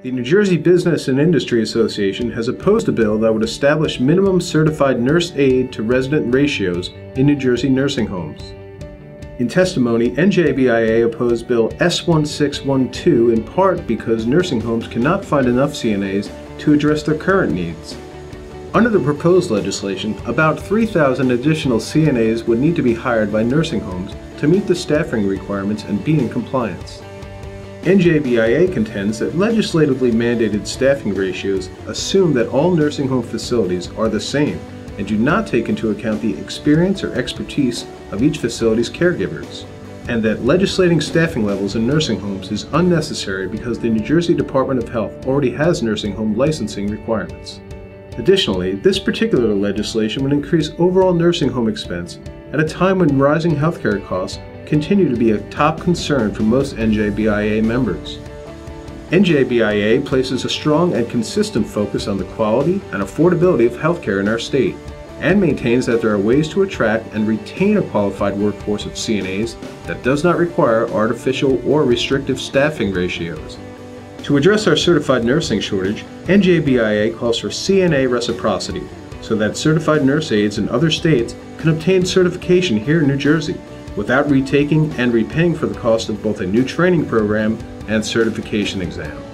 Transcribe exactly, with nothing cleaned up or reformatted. The New Jersey Business and Industry Association has opposed a bill that would establish minimum certified nurse aide to resident ratios in New Jersey nursing homes. In testimony, N J B I A opposed Bill S one six one two in part because nursing homes cannot find enough C N As to address their current needs. Under the proposed legislation, about three thousand additional C N As would need to be hired by nursing homes to meet the staffing requirements and be in compliance. N J B I A contends that legislatively mandated staffing ratios assume that all nursing home facilities are the same and do not take into account the experience or expertise of each facility's caregivers, and that legislating staffing levels in nursing homes is unnecessary because the New Jersey Department of Health already has nursing home licensing requirements. Additionally, this particular legislation would increase overall nursing home expense at a time when rising healthcare costs continue to be a top concern for most N J B I A members. N J B I A places a strong and consistent focus on the quality and affordability of healthcare in our state, and maintains that there are ways to attract and retain a qualified workforce of C N As that does not require artificial or restrictive staffing ratios. To address our certified nursing shortage, N J B I A calls for C N A reciprocity, so that certified nurse aides in other states can obtain certification here in New Jersey, without retaking and repaying for the cost of both a new training program and certification exam.